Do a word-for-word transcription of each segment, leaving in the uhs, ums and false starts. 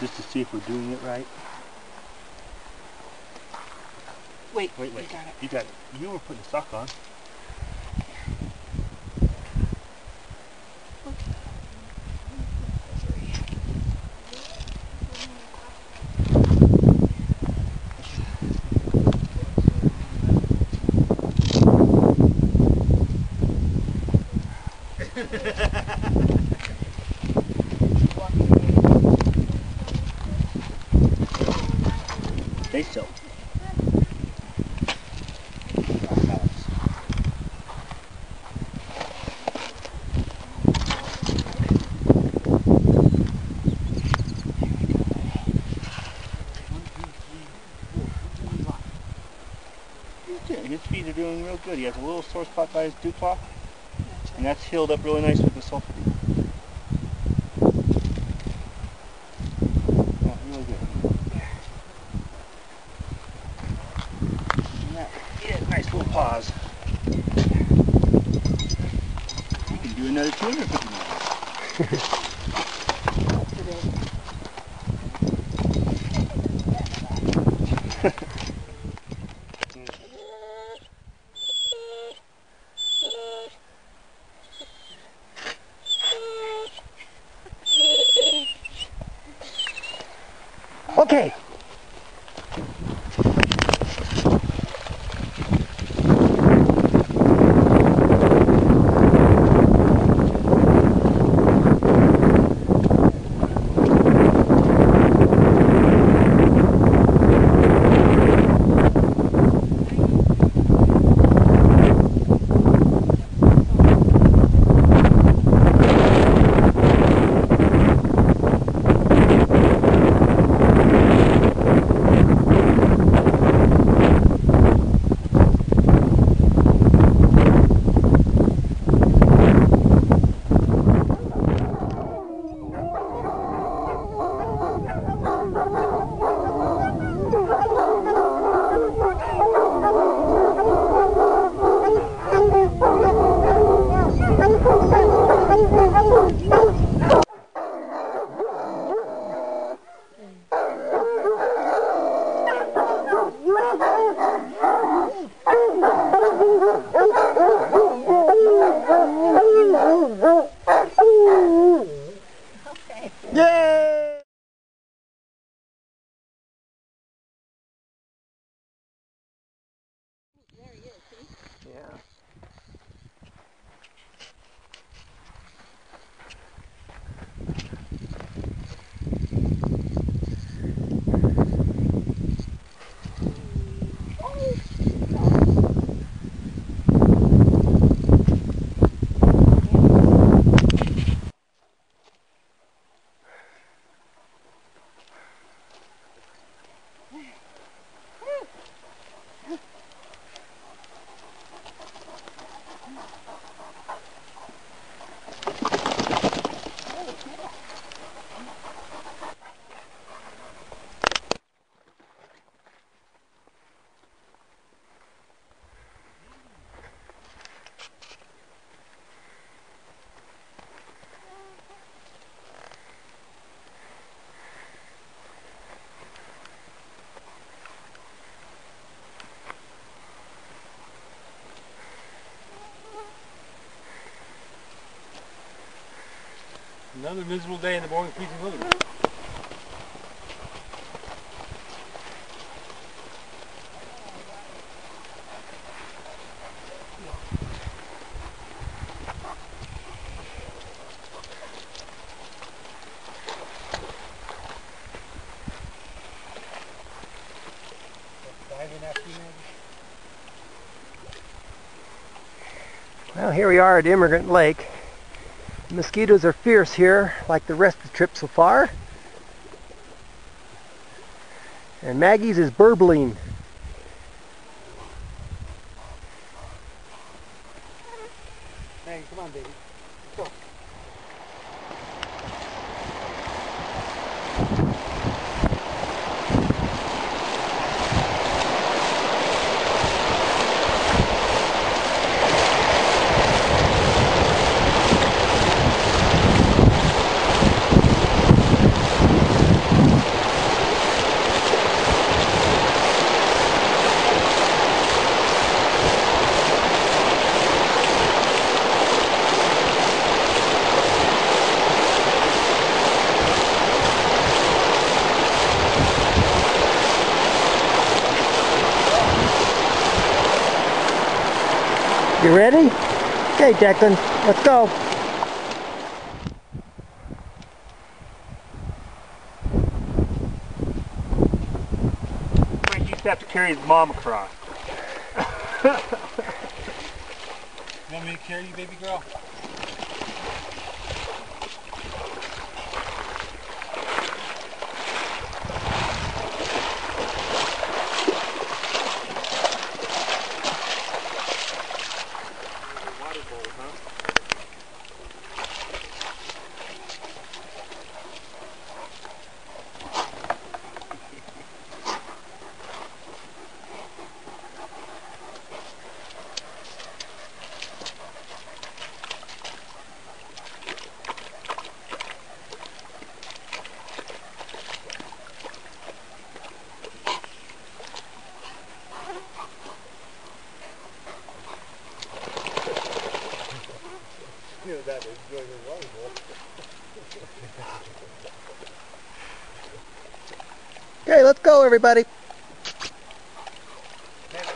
Just to see if we're doing it right. Wait, wait, wait. You got it. You got it. You were putting the sock on. Doing real good. He has a little sore spot by his dew claw, and that's healed up really nice with the sulfidine. Yeah, really good. And that, yeah, nice little paws. You can do another two hundred fifty minutes. Okay. Another miserable day in the boring, freezing wilderness. Well, here we are at Emigrant Lake. Mosquitoes are fierce here, like the rest of the trip so far. And Maggie's is burbling. Maggie, come on, baby. Let's go. You ready? Okay, Declan, let's go. We used to have to carry his mom across. You want me to carry you, baby girl? Okay, let's go, everybody. Maggie,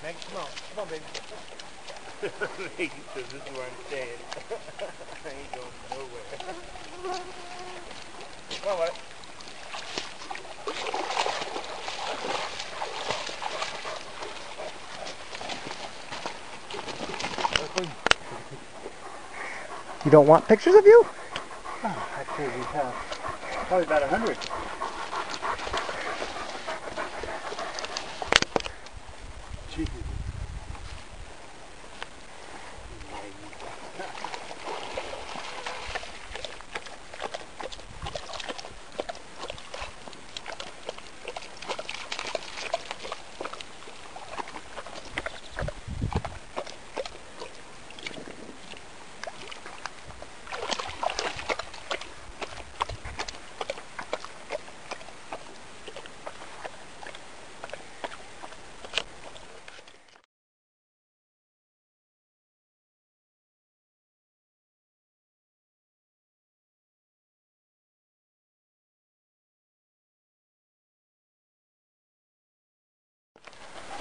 Maggie, come on, come on, baby. Maggie says this is where I'm staying. I ain't going nowhere. Come on, buddy. You don't want pictures of you? Oh, actually, we have probably about a hundred.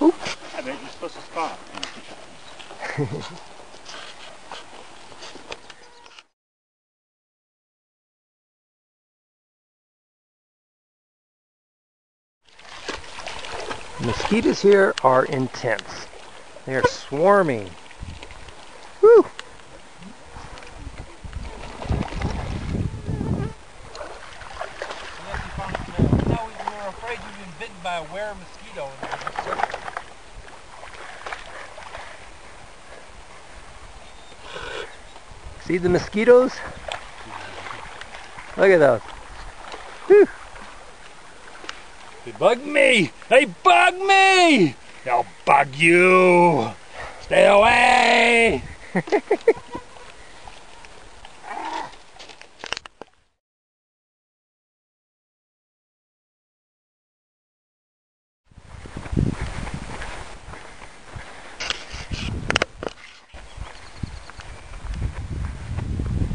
Oops. I bet you're supposed to stop. Mosquitoes here are intense. They are swarming. Woo! Now we're afraid you've been bitten by a were mosquito. See the mosquitoes? Look at those. Whew. They bug me! They bug me! They'll bug you! Stay away!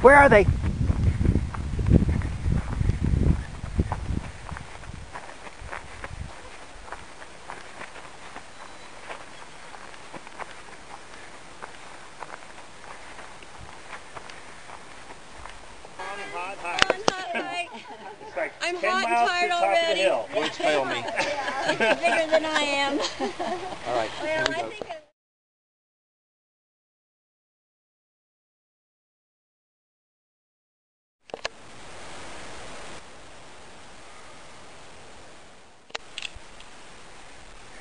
Where are they? I'm hot and tired already. Words fail me. You're bigger than I am. All right. Well, here we go.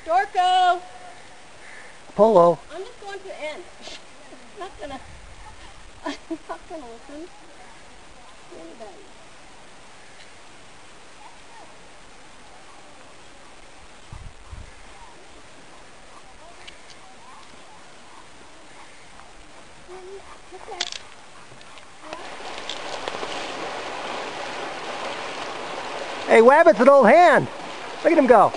Marco! Polo. I'm just going to end. I'm not gonna I'm not gonna listen to anybody. Okay. Hey, Rabbit's an old hand. Look at him go.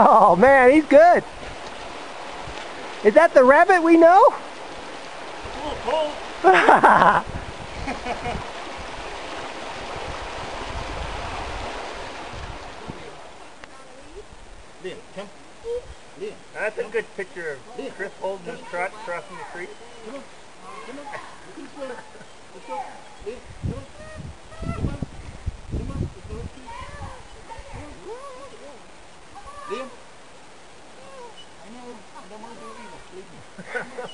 Oh man, he's good. Is that the rabbit we know? A little cold. Lynn, come. Lynn. That's a good picture of Lynn. Chris holding his trot crossing the creek. Come on. Come on. Let's go. Let's go. Lynn, come on. I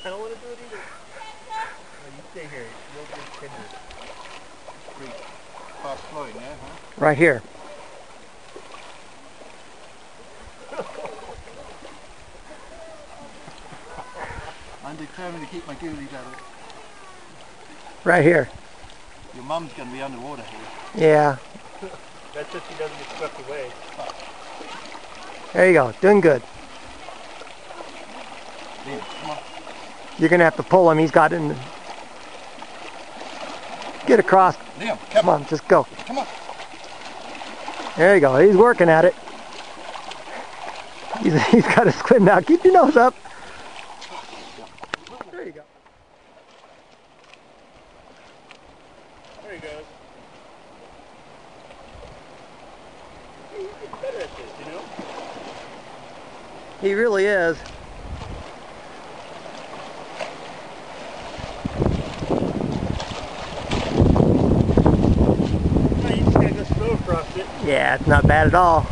don't want to do it either. No, you stay here. You'll get tender. Fast flowing, yeah, huh? Right here. I'm determined to keep my goolies out of it. Right here. Your mum's going to be underwater here. Yeah. That's if she doesn't get swept away. There you go. Doing good. Lynn, come on. You're going to have to pull him. He's got it in the... Get across. Lynn, come, come on. on. Just go. Come on. There you go. He's working at it. He's, he's got a squid now. Keep your nose up. There you go. There he goes. Hey, he's getting better at this, you know? He really is. Yeah, it's not bad at all.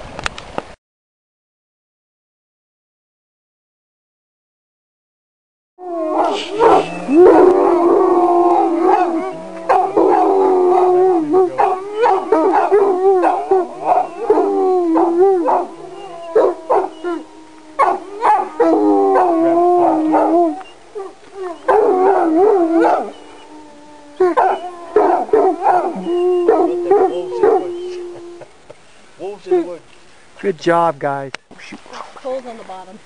Good job, guys. It's cold on the bottom.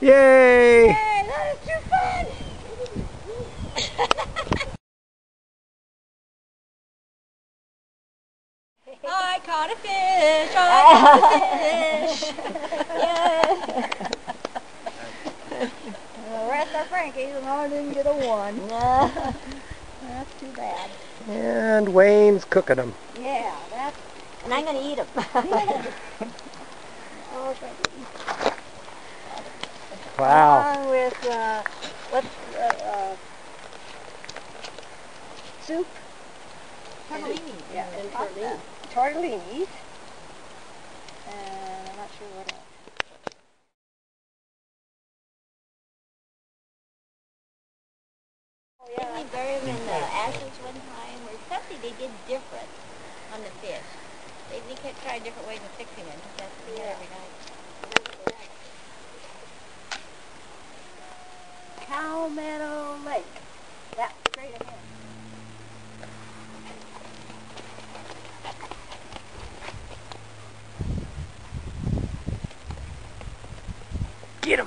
Yay! Yay! That is too fun! I caught a fish! I caught a fish! Even though I didn't get a one. Nah, that's too bad. And Wayne's cooking them. Yeah, that's... And I'm going to eat them. Oh, okay. Wow. Along with, uh, what's, uh, uh, soup? Tortellini. Yeah, and tortellini. Tortellini. And I'm not sure what else. Yeah, we buried them in the ashes one time, or something they did different on the fish. They, they kept trying different ways of fixing them. That's what we did every night. Palmetto Lake. That's straight ahead. Get him!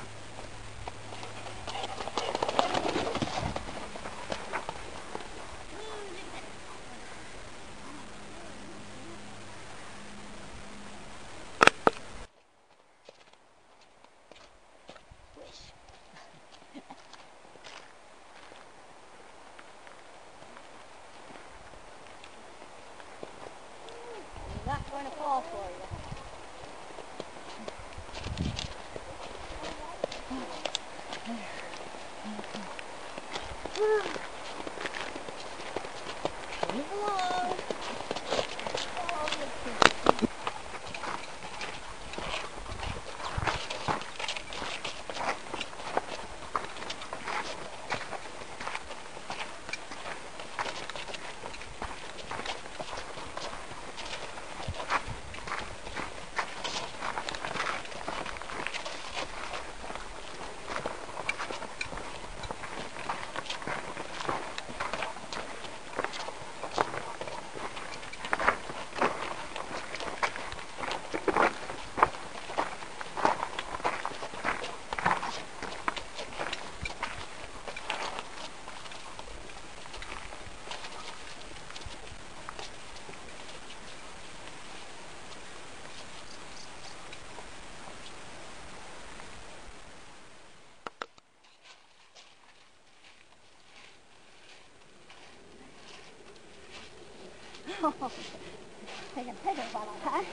Oh, taking pictures while I'm high.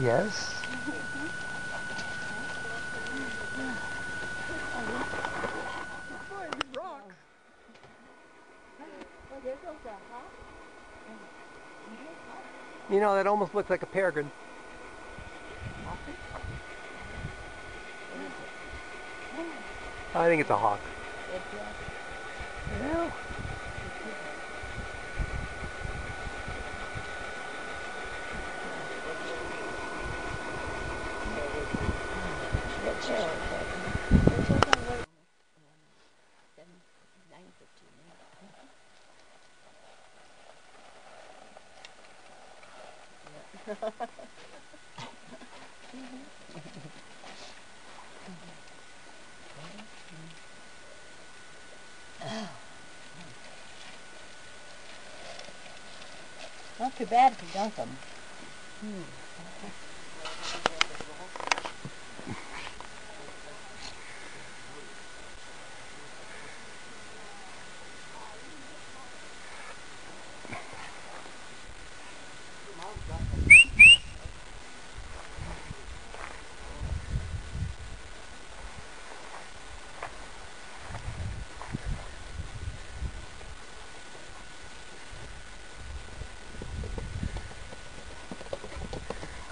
Yes. You know, that almost looks like a peregrine. I think it's a hawk. Well, not too bad if you dump them. Hmm.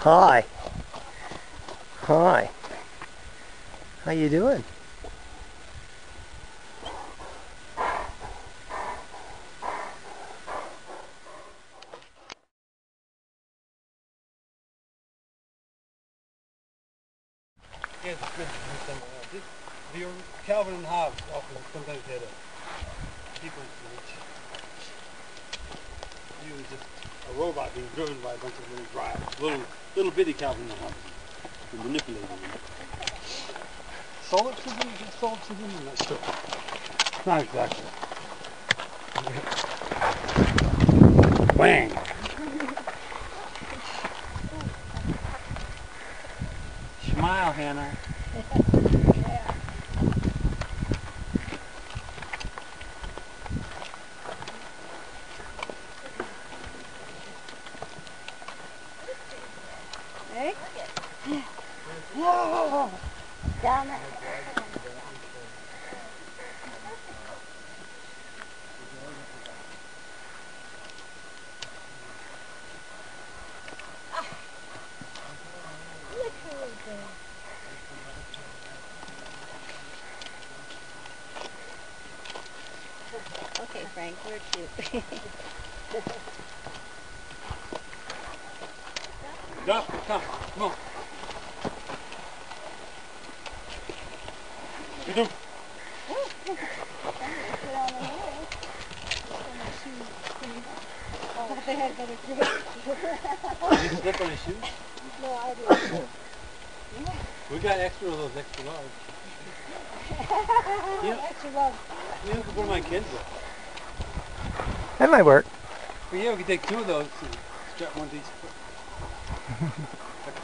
Hi. Hi. How you doing? Yes, it's good to do somewhere else. This, the Calvin and Hobbes often sometimes had a difference in which you just a robot being driven by a bunch of little drives, little little bitty Calvin and Hobbes, and manipulating them. Solipsism? Is it solipsism? I'm not sure. Not exactly. Whang! Smile, Hannah. Okay, Frank, we're cute. Duff, come, come on. You do. Did you slip on your shoes? No, I didn't. We got extra of those extra large. Yeah. Extra large. Yeah, that's one of my kids with. That might work. Well, yeah, we could take two of those and strap one to each foot. What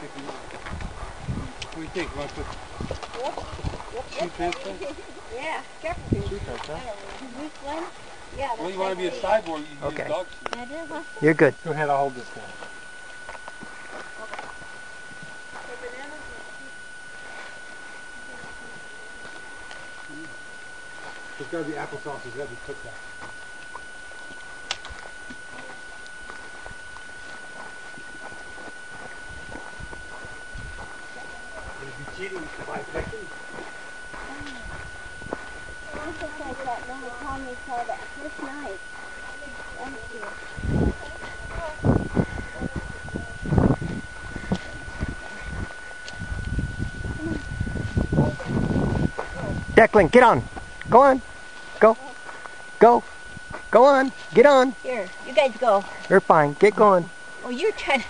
do you think? One foot. Shoe transplant? Yeah, careful. Shoe transplant. Huh? Yeah, well, you want to be a cyborg, you can okay. Use dog shoes. You're good. Go ahead, I'll hold this down. There's got to be applesauce. There's got to be cooked up. Would it be cheating to buy pecans? I want to say that when you called me for that first night. Thank you. Declan, get on. Go on. Go. Go. Go on. Get on. Here, you guys go. You're fine. Get going. Oh, you're trying to...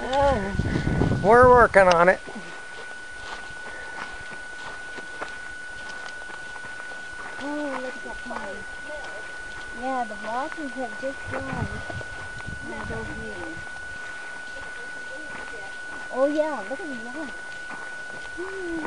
Oh. We're working on it. Oh, look at that pine. Yeah, the blossoms have just gone. Not over here. Oh, yeah, look at them. Hmm.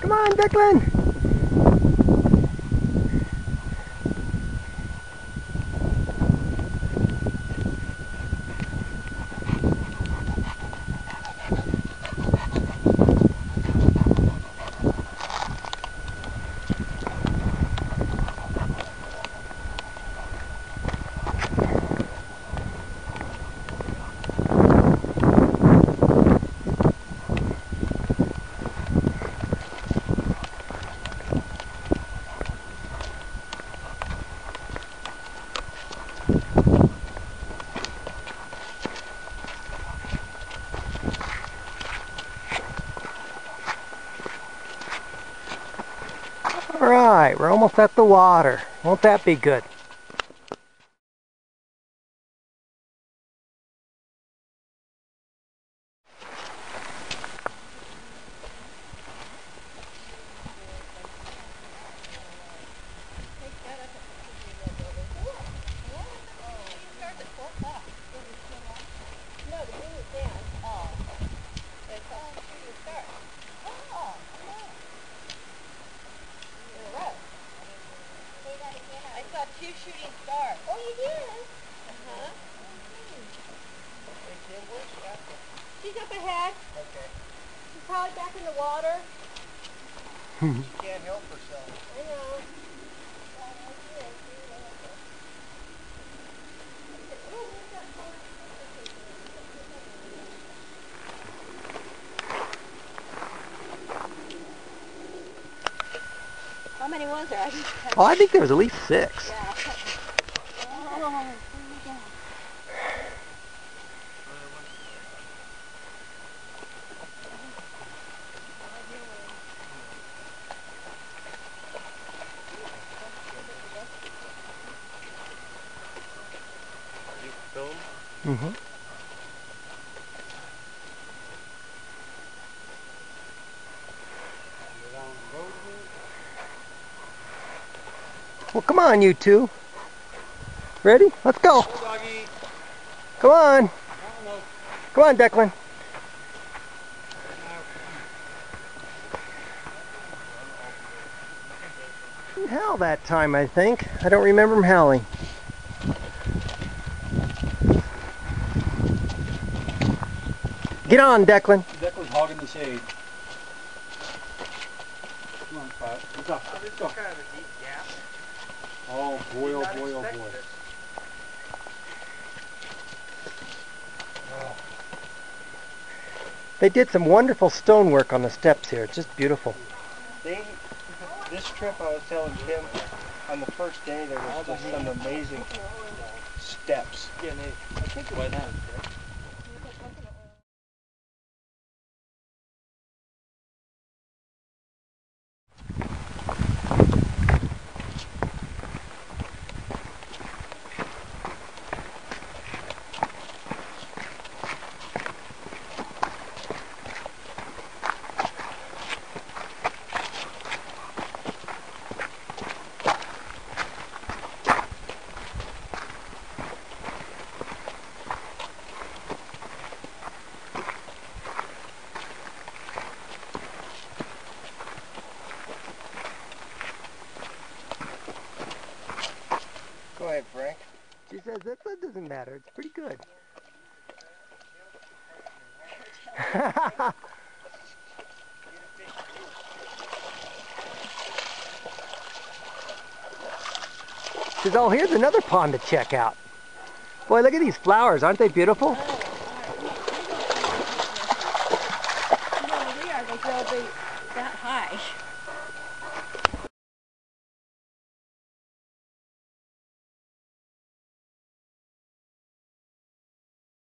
Come on, Declan! Alright, we're almost at the water. Won't that be good? Oh, I think there was at least six. Yeah. Oh, mm-hmm. Well, come on, you two. Ready? Let's go. Come on. Come on, Declan. He didn't howl that time, I think. I don't remember him howling. Get on, Declan. Declan's hogging the shade. Come on, Pat. Let's go. Oh, this is kind of a deep gap. Oh boy, oh boy, oh boy. Wow. They did some wonderful stonework on the steps here. It's just beautiful. They, this trip I was telling Kim, on the first day there was just some amazing steps. Yeah, they, I think it was that. Frank. She says that doesn't matter. It's pretty good. She says, oh, here's another pond to check out. Boy, look at these flowers. Aren't they beautiful? No, they are. They grow that high.